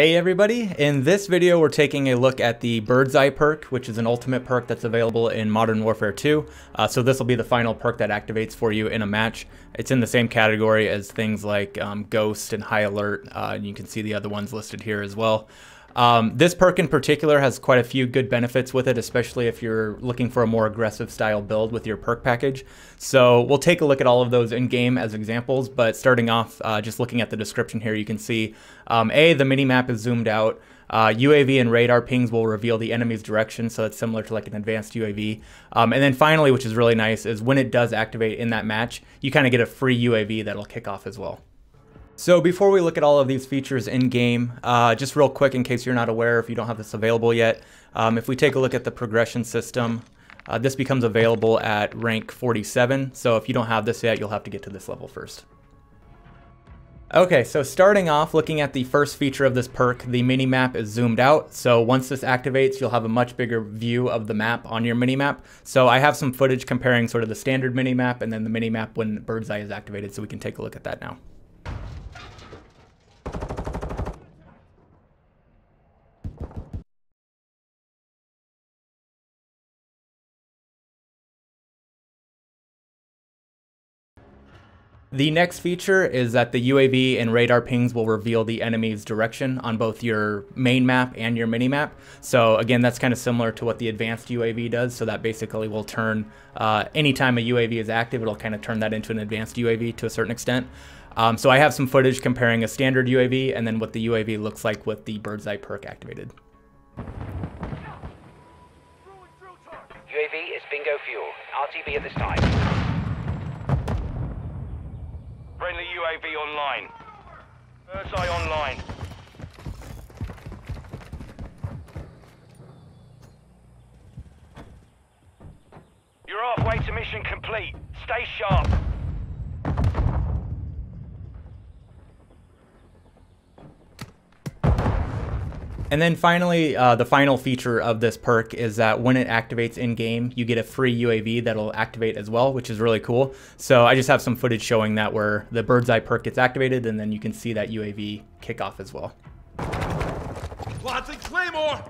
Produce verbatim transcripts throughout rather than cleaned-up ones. Hey everybody, in this video we're taking a look at the Bird's Eye perk, which is an ultimate perk that's available in Modern Warfare two. Uh, so this will be the final perk that activates for you in a match. It's in the same category as things like um, Ghost and High Alert, uh, and you can see the other ones listed here as well. Um, this perk in particular has quite a few good benefits with it, especially if you're looking for a more aggressive style build with your perk package. So we'll take a look at all of those in game as examples, but starting off, uh, just looking at the description here, you can see um, A, the minimap is zoomed out. Uh, U A V and radar pings will reveal the enemy's direction, so it's similar to like an advanced U A V. Um, and then finally, which is really nice, is when it does activate in that match, you kind of get a free U A V that'll kick off as well. So before we look at all of these features in game, uh, just real quick in case you're not aware, if you don't have this available yet, um, if we take a look at the progression system, uh, this becomes available at rank forty-seven. So if you don't have this yet, you'll have to get to this level first. Okay, so starting off, looking at the first feature of this perk, the minimap is zoomed out. So once this activates, you'll have a much bigger view of the map on your minimap. So I have some footage comparing sort of the standard minimap and then the minimap when Bird's Eye is activated, so we can take a look at that now. The next feature is that the U A V and radar pings will reveal the enemy's direction on both your main map and your mini map. So again, that's kind of similar to what the advanced U A V does. So that basically will turn, uh, anytime a U A V is active, it'll kind of turn that into an advanced U A V to a certain extent. Um, so I have some footage comparing a standard U A V and then what the U A V looks like with the Bird's Eye perk activated. U A V is bingo fuel, R T B at this time. Friendly U A V online. Bird's Eye online. You're halfway to mission complete. Stay sharp. And then finally, uh, the final feature of this perk is that when it activates in-game, you get a free U A V that'll activate as well, which is really cool. So I just have some footage showing that where the Bird's Eye perk gets activated, and then you can see that U A V kick off as well. Planting Claymore!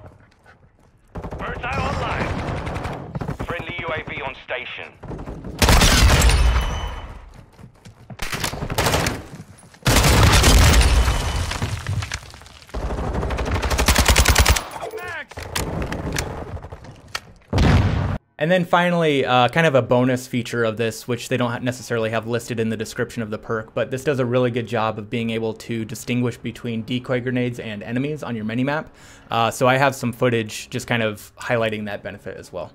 Bird's Eye online. Friendly U A V on station. And then finally, uh, kind of a bonus feature of this, which they don't necessarily have listed in the description of the perk, but this does a really good job of being able to distinguish between decoy grenades and enemies on your minimap. Uh, so I have some footage just kind of highlighting that benefit as well.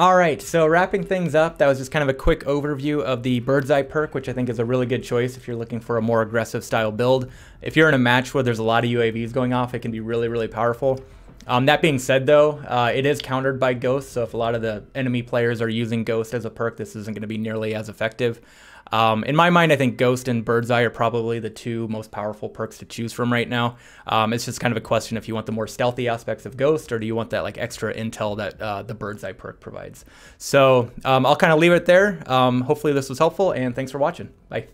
All right, so wrapping things up, that was just kind of a quick overview of the Bird's Eye perk, which I think is a really good choice if you're looking for a more aggressive style build. If you're in a match where there's a lot of U A Vs going off, it can be really, really powerful. Um, that being said though, uh, it is countered by Ghost, so if a lot of the enemy players are using Ghost as a perk, this isn't going to be nearly as effective. Um, in my mind, I think Ghost and Bird's Eye are probably the two most powerful perks to choose from right now. Um, it's just kind of a question if you want the more stealthy aspects of Ghost, or do you want that like extra intel that uh, the Bird's Eye perk provides. So um, I'll kind of leave it there. Um, hopefully this was helpful, and thanks for watching. Bye.